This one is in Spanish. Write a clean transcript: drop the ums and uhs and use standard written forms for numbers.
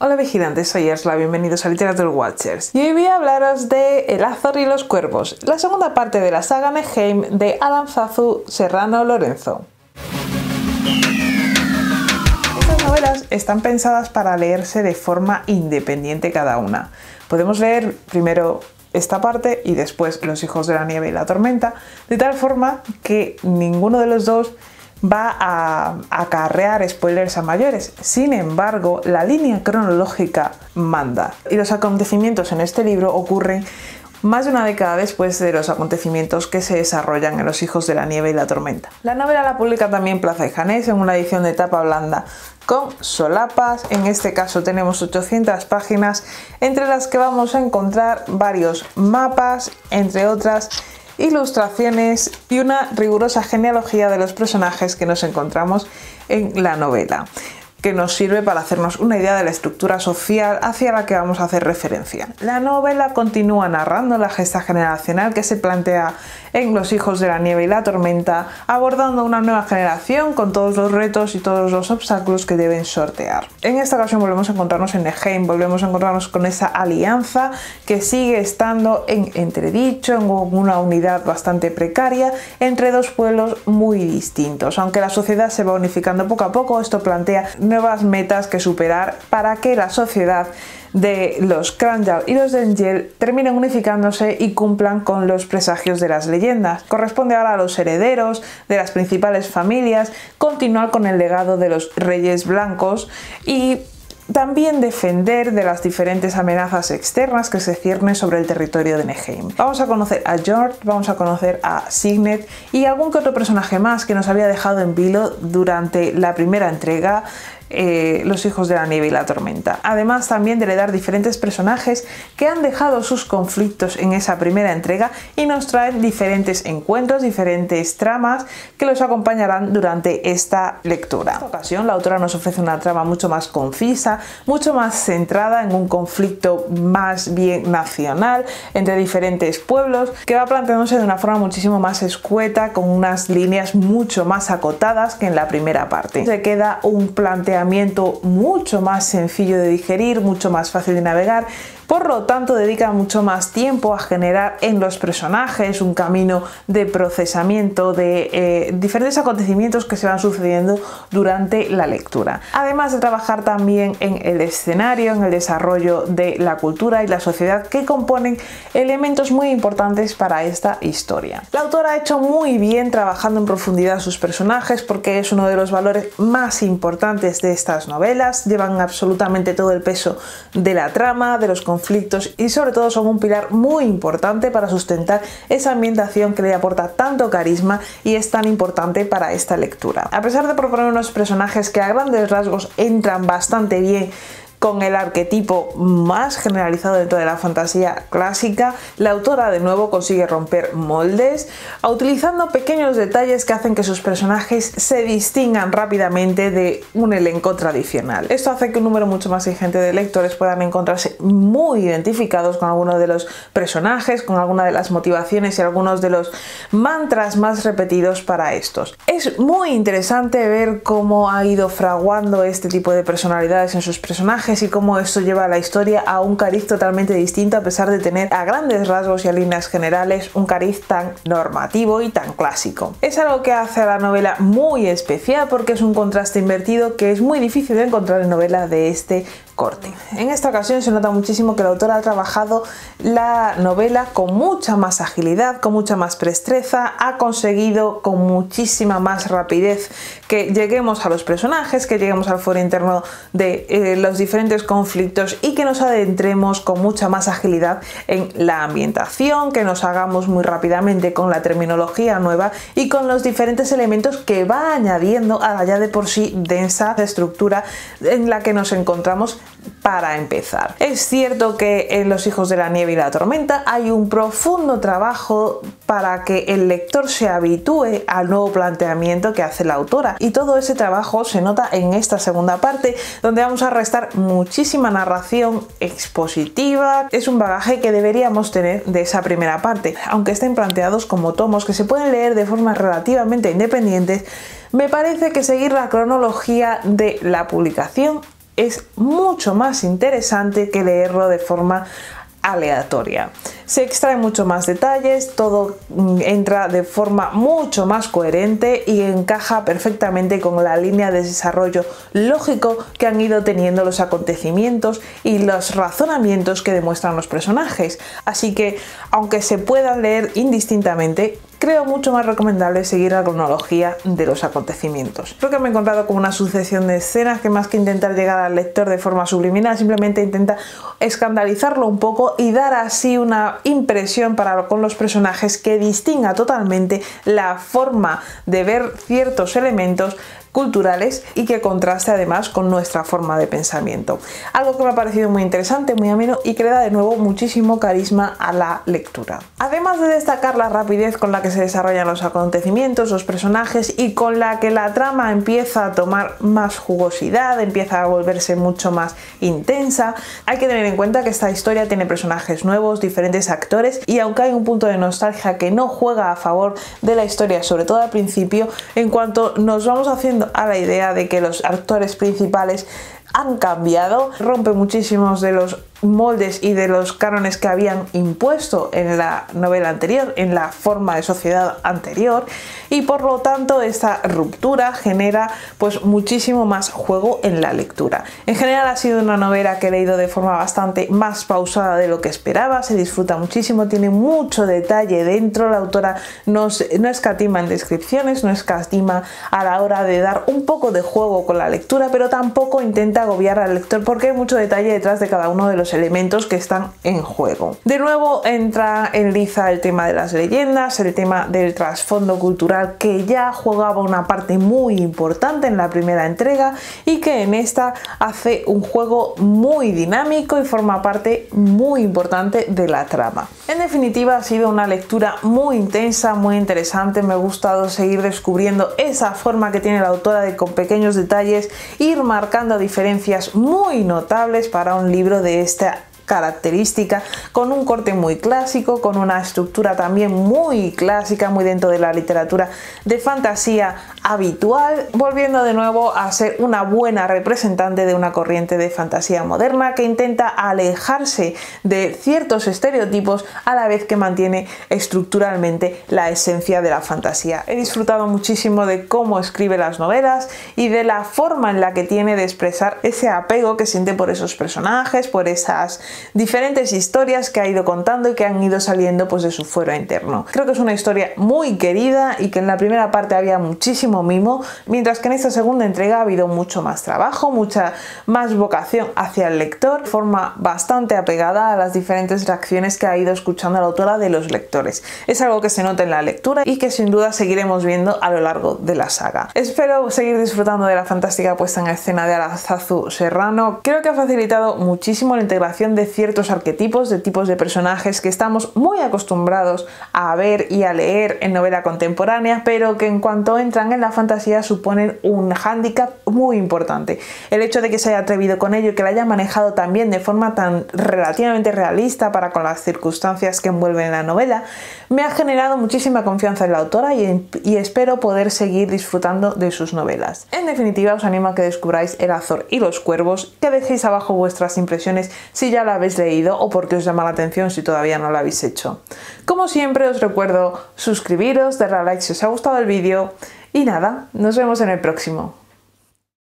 Hola vigilantes, soy Arzla, bienvenidos a Literature Watchers. Y hoy voy a hablaros de El azor y los cuervos, la segunda parte de la saga Neheim de Aranzazu Serrano Lorenzo. Estas novelas están pensadas para leerse de forma independiente cada una. Podemos leer primero esta parte y después Los hijos de la nieve y la tormenta, de tal forma que ninguno de los dos va a acarrear spoilers a mayores. Sin embargo, la línea cronológica manda. Y los acontecimientos en este libro ocurren más de una década después de los acontecimientos que se desarrollan en Los hijos de la nieve y la tormenta. La novela la publica también Plaza y Janés en una edición de tapa blanda con solapas. En este caso tenemos 800 páginas, entre las que vamos a encontrar varios mapas, entre otras ilustraciones y una rigurosa genealogía de los personajes que nos encontramos en la novela, que nos sirve para hacernos una idea de la estructura social hacia la que vamos a hacer referencia. La novela continúa narrando la gesta generacional que se plantea en Los hijos de la nieve y la tormenta, abordando una nueva generación con todos los retos y todos los obstáculos que deben sortear. En esta ocasión volvemos a encontrarnos en Neheim, volvemos a encontrarnos con esa alianza que sigue estando en entredicho, en una unidad bastante precaria, entre dos pueblos muy distintos. Aunque la sociedad se va unificando poco a poco, esto plantea nuevas metas que superar para que la sociedad de los Kranjall y los Dengiel terminen unificándose y cumplan con los presagios de las leyendas. Corresponde ahora a los herederos de las principales familias continuar con el legado de los Reyes Blancos y también defender de las diferentes amenazas externas que se ciernen sobre el territorio de Neheim. Vamos a conocer a George, vamos a conocer a Signet y algún que otro personaje más que nos había dejado en vilo durante la primera entrega, Los hijos de la nieve y la tormenta. Además también de heredar diferentes personajes que han dejado sus conflictos en esa primera entrega y nos traen diferentes encuentros, diferentes tramas que los acompañarán durante esta lectura. En esta ocasión la autora nos ofrece una trama mucho más concisa, mucho más centrada en un conflicto más bien nacional entre diferentes pueblos, que va planteándose de una forma muchísimo más escueta, con unas líneas mucho más acotadas que en la primera parte. Se queda un planteamiento mucho más sencillo de digerir, mucho más fácil de navegar, por lo tanto dedica mucho más tiempo a generar en los personajes un camino de procesamiento de diferentes acontecimientos que se van sucediendo durante la lectura. Además de trabajar también en el escenario, en el desarrollo de la cultura y la sociedad que componen elementos muy importantes para esta historia. La autora ha hecho muy bien trabajando en profundidad sus personajes, porque es uno de los valores más importantes de estas novelas. Llevan absolutamente todo el peso de la trama, de los conflictos, y sobre todo son un pilar muy importante para sustentar esa ambientación que le aporta tanto carisma y es tan importante para esta lectura. A pesar de proponer unos personajes que a grandes rasgos entran bastante bien con el arquetipo más generalizado dentro de la fantasía clásica, la autora de nuevo consigue romper moldes, utilizando pequeños detalles que hacen que sus personajes se distingan rápidamente de un elenco tradicional. Esto hace que un número mucho más ingente de lectores puedan encontrarse muy identificados con algunos de los personajes, con alguna de las motivaciones y algunos de los mantras más repetidos para estos. Es muy interesante ver cómo ha ido fraguando este tipo de personalidades en sus personajes y cómo esto lleva a la historia a un cariz totalmente distinto, a pesar de tener a grandes rasgos y a líneas generales un cariz tan normativo y tan clásico. Es algo que hace a la novela muy especial, porque es un contraste invertido que es muy difícil de encontrar en novelas de este corte. En esta ocasión se nota muchísimo que la autora ha trabajado la novela con mucha más agilidad, con mucha más destreza, ha conseguido con muchísima más rapidez que lleguemos a los personajes, que lleguemos al foro interno de los diferentes conflictos y que nos adentremos con mucha más agilidad en la ambientación, que nos hagamos muy rápidamente con la terminología nueva y con los diferentes elementos que va añadiendo a la ya de por sí densa estructura en la que nos encontramos para empezar. Es cierto que en Los hijos de la nieve y la tormenta hay un profundo trabajo para que el lector se habitúe al nuevo planteamiento que hace la autora, y todo ese trabajo se nota en esta segunda parte, donde vamos a restar muchísima narración expositiva. Es un bagaje que deberíamos tener de esa primera parte, aunque estén planteados como tomos que se pueden leer de formas relativamente independientes. Me parece que seguir la cronología de la publicación es mucho más interesante que leerlo de forma aleatoria. Se extraen mucho más detalles, todo entra de forma mucho más coherente y encaja perfectamente con la línea de desarrollo lógico que han ido teniendo los acontecimientos y los razonamientos que demuestran los personajes. Así que, aunque se puedan leer indistintamente, creo mucho más recomendable seguir la cronología de los acontecimientos. Creo que me he encontrado con una sucesión de escenas que, más que intentar llegar al lector de forma subliminal, simplemente intenta escandalizarlo un poco y dar así una impresión para con los personajes que distinga totalmente la forma de ver ciertos elementos culturales y que contraste además con nuestra forma de pensamiento. Algo que me ha parecido muy interesante, muy ameno y que le da de nuevo muchísimo carisma a la lectura. Además de destacar la rapidez con la que se desarrollan los acontecimientos, los personajes y con la que la trama empieza a tomar más jugosidad, empieza a volverse mucho más intensa, hay que tener en cuenta que esta historia tiene personajes nuevos, diferentes actores y aunque hay un punto de nostalgia que no juega a favor de la historia, sobre todo al principio, en cuanto nos vamos haciendo a la idea de que los actores principales han cambiado, rompe muchísimos de los moldes y de los cánones que habían impuesto en la novela anterior, en la forma de sociedad anterior, y por lo tanto esta ruptura genera pues muchísimo más juego en la lectura. En general ha sido una novela que he leído de forma bastante más pausada de lo que esperaba, se disfruta muchísimo, tiene mucho detalle dentro, la autora no escatima en descripciones, no escatima a la hora de dar un poco de juego con la lectura, pero tampoco intenta agobiar al lector porque hay mucho detalle detrás de cada uno de los elementos que están en juego. De nuevo entra en liza el tema de las leyendas, el tema del trasfondo cultural que ya jugaba una parte muy importante en la primera entrega y que en esta hace un juego muy dinámico y forma parte muy importante de la trama. En definitiva ha sido una lectura muy intensa, muy interesante, me ha gustado seguir descubriendo esa forma que tiene la autora de con pequeños detalles ir marcando diferencias muy notables para un libro de esta característica, con un corte muy clásico, con una estructura también muy clásica, muy dentro de la literatura de fantasía habitual, volviendo de nuevo a ser una buena representante de una corriente de fantasía moderna que intenta alejarse de ciertos estereotipos a la vez que mantiene estructuralmente la esencia de la fantasía. He disfrutado muchísimo de cómo escribe las novelas y de la forma en la que tiene de expresar ese apego que siente por esos personajes, por esas diferentes historias que ha ido contando y que han ido saliendo pues de su fuero interno. Creo que es una historia muy querida y que en la primera parte había muchísimo mimo, mientras que en esta segunda entrega ha habido mucho más trabajo, mucha más vocación hacia el lector, forma bastante apegada a las diferentes reacciones que ha ido escuchando la autora de los lectores. Es algo que se nota en la lectura y que sin duda seguiremos viendo a lo largo de la saga. Espero seguir disfrutando de la fantástica puesta en escena de Aranzazu Serrano. Creo que ha facilitado muchísimo la integración de ciertos arquetipos, de tipos de personajes que estamos muy acostumbrados a ver y a leer en novela contemporánea, pero que en cuanto entran en la fantasía suponen un hándicap muy importante. El hecho de que se haya atrevido con ello y que la haya manejado también de forma tan relativamente realista para con las circunstancias que envuelven la novela, me ha generado muchísima confianza en la autora y espero poder seguir disfrutando de sus novelas. En definitiva, os animo a que descubráis El azor y los cuervos, que dejéis abajo vuestras impresiones si ya la habéis leído o porque os llama la atención si todavía no lo habéis hecho. Como siempre os recuerdo suscribiros, darle a like si os ha gustado el vídeo y nada, nos vemos en el próximo.